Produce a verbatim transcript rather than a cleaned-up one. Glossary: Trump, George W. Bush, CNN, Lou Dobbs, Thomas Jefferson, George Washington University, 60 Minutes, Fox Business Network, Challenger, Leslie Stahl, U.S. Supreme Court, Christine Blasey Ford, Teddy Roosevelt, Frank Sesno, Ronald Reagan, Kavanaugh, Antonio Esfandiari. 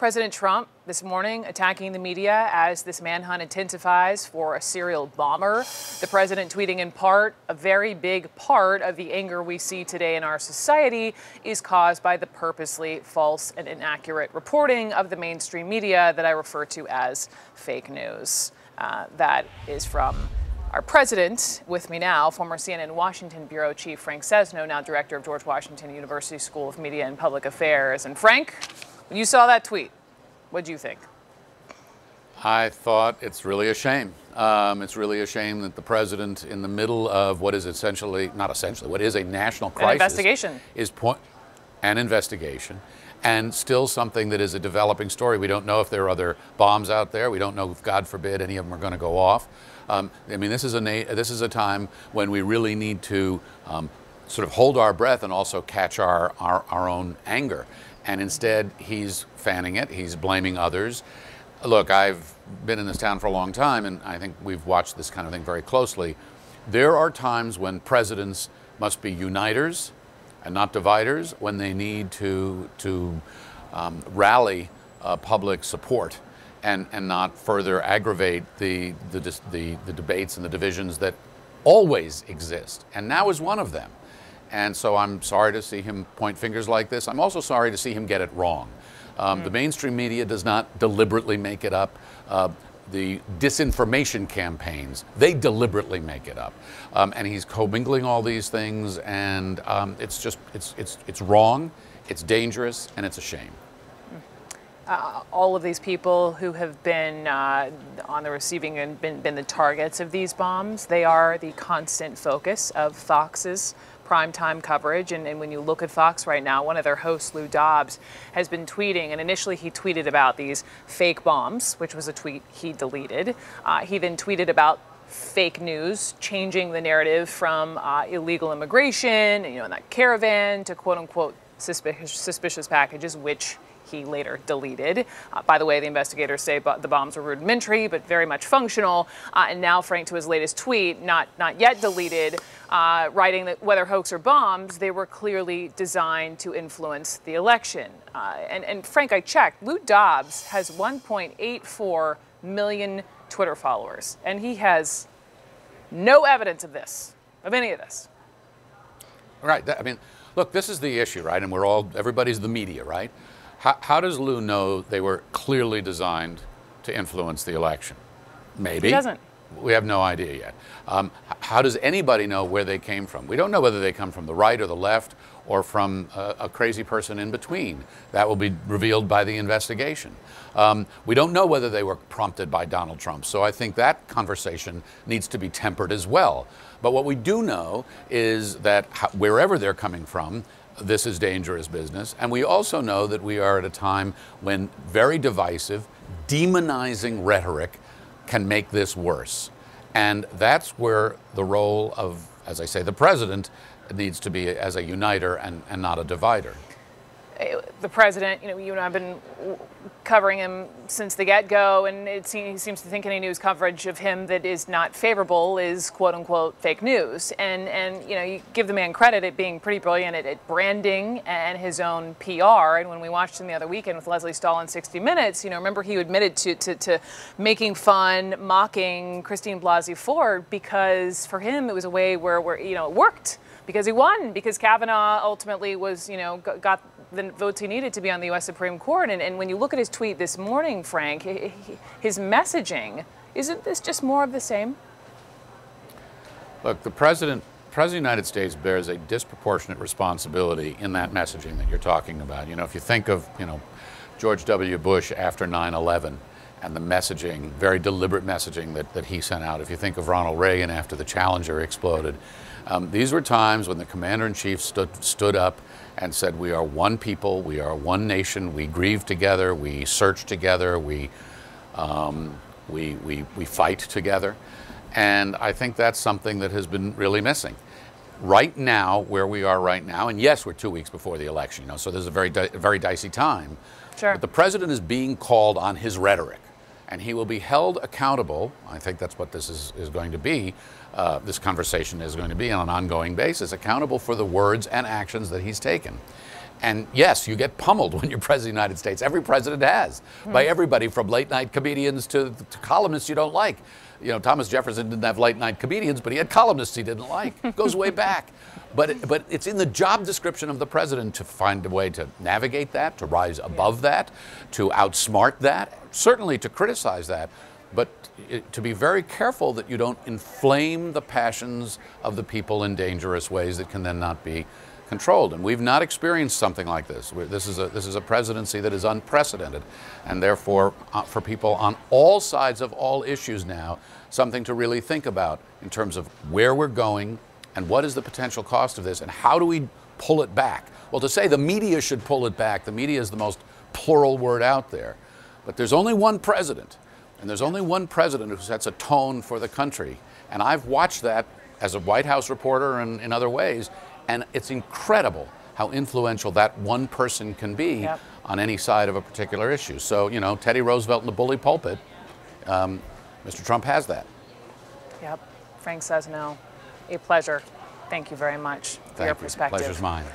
President Trump this morning attacking the media as this manhunt intensifies for a serial bomber. The president tweeting, in part, a very big part of the anger we see today in our society is caused by the purposely false and inaccurate reporting of the mainstream media that I refer to as fake news. Uh, that is from our president. With me now, former C N N Washington Bureau Chief Frank Sesno, now director of George Washington University School of Media and Public Affairs. And Frank, when you saw that tweet, what did you think? I thought it's really a shame. Um, it's really a shame that the president, in the middle of what is essentially, not essentially, what is a national crisis, an investigation, is point an investigation, and still something that is a developing story. We don't know if there are other bombs out there. We don't know if, God forbid, any of them are going to go off. Um, I mean, this is a na this is a time when we really need to um, sort of hold our breath and also catch our, our, our own anger. And instead, he's fanning it. He's blaming others. Look, I've been in this town for a long time, and I think we've watched this kind of thing very closely. There are times when presidents must be uniters and not dividers, when they need to, to um, rally uh, public support and, and not further aggravate the, the, the, the debates and the divisions that always exist. And now is one of them. And so I'm sorry to see him point fingers like this. I'm also sorry to see him get it wrong. Um, mm. The mainstream media does not deliberately make it up. Uh, the disinformation campaigns, they deliberately make it up. Um, and he's commingling all these things, and um, it's just, it's, it's, it's wrong, it's dangerous, and it's a shame. Uh, all of these people who have been uh, on the receiving end, been, been the targets of these bombs, they are the constant focus of Fox's primetime coverage. And, and when you look at Fox right now, one of their hosts, Lou Dobbs, has been tweeting. And initially he tweeted about these fake bombs, which was a tweet he deleted. Uh, he then tweeted about fake news, changing the narrative from uh, illegal immigration, you know, in that caravan, to quote unquote suspicious, suspicious packages, which he later deleted. Uh, by the way, the investigators say the bombs were rudimentary, but very much functional. Uh, and now Frank, to his latest tweet, not, not yet deleted, uh, writing that whether hoax or bombs, they were clearly designed to influence the election. Uh, and, and Frank, I checked, Lou Dobbs has one point eight four million Twitter followers, and he has no evidence of this, of any of this. Right, that, I mean, look, this is the issue, right? And we're all, everybody's the media, right? How, how does Lou know they were clearly designed to influence the election? Maybe. He doesn't. We have no idea yet. Um, how does anybody know where they came from? We don't know whether they come from the right or the left or from a, a crazy person in between. That will be revealed by the investigation. Um, we don't know whether they were prompted by Donald Trump. So I think that conversation needs to be tempered as well. But what we do know is that wherever they're coming from, this is dangerous business. And we also know that we are at a time when very divisive, demonizing rhetoric can make this worse. And that's where the role of, as I say, the president needs to be as a uniter and, and not a divider. The president, you know, you and I have been covering him since the get-go, and it seems, he seems to think any news coverage of him that is not favorable is quote-unquote fake news. And, and you know, you give the man credit at being pretty brilliant at, at branding and his own P R. And when we watched him the other weekend with Leslie Stahl on sixty minutes, you know, remember he admitted to, to, to making fun, mocking Christine Blasey Ford, because for him it was a way where, where you know, it worked. Because he won, because Kavanaugh ultimately was, you know, got the votes he needed to be on the U S Supreme Court. And, and when you look at his tweet this morning, Frank, he, he, his messaging, isn't this just more of the same? Look, the president, president of the United States bears a disproportionate responsibility in that messaging that you're talking about. You know, if you think of, you know, George W. Bush after nine eleven and the messaging, very deliberate messaging that, that he sent out. If you think of Ronald Reagan after the Challenger exploded, Um, these were times when the commander-in-chief stood, stood up and said, we are one people, we are one nation, we grieve together, we search together, we, um, we, we, we fight together. And I think that's something that has been really missing. Right now, where we are right now, and yes, we're two weeks before the election, you know, so there's a very, di very dicey time. Sure. But the president is being called on his rhetoric. And he will be held accountable, I think that's what this is, is going to be, uh, this conversation is going to be on an ongoing basis, accountable for the words and actions that he's taken. And yes, you get pummeled when you're president of the United States. Every president has, mm-hmm. by everybody from late night comedians to, to columnists you don't like. You know, Thomas Jefferson didn't have late night comedians, but he had columnists he didn't like. It goes way back. But, it, but it's in the job description of the president to find a way to navigate that, to rise above yeah. that, to outsmart that, certainly to criticize that, but it, to be very careful that you don't inflame the passions of the people in dangerous ways that can then not be controlled. And we've not experienced something like this. We're, this is a this is a presidency that is unprecedented, and therefore uh, for people on all sides of all issues now, something to really think about in terms of where we're going and what is the potential cost of this and how do we pull it back. Well, to say the media should pull it back, the media is the most plural word out there, but there's only one president, and there's only one president who sets a tone for the country, and I've watched that as a White House reporter and in other ways. And it's incredible how influential that one person can be yep. on any side of a particular issue. So, you know, Teddy Roosevelt in the bully pulpit, um, Mister Trump has that. Yep. Frank Sesno, a pleasure. Thank you very much for Thank your you. perspective. Pleasure's mine.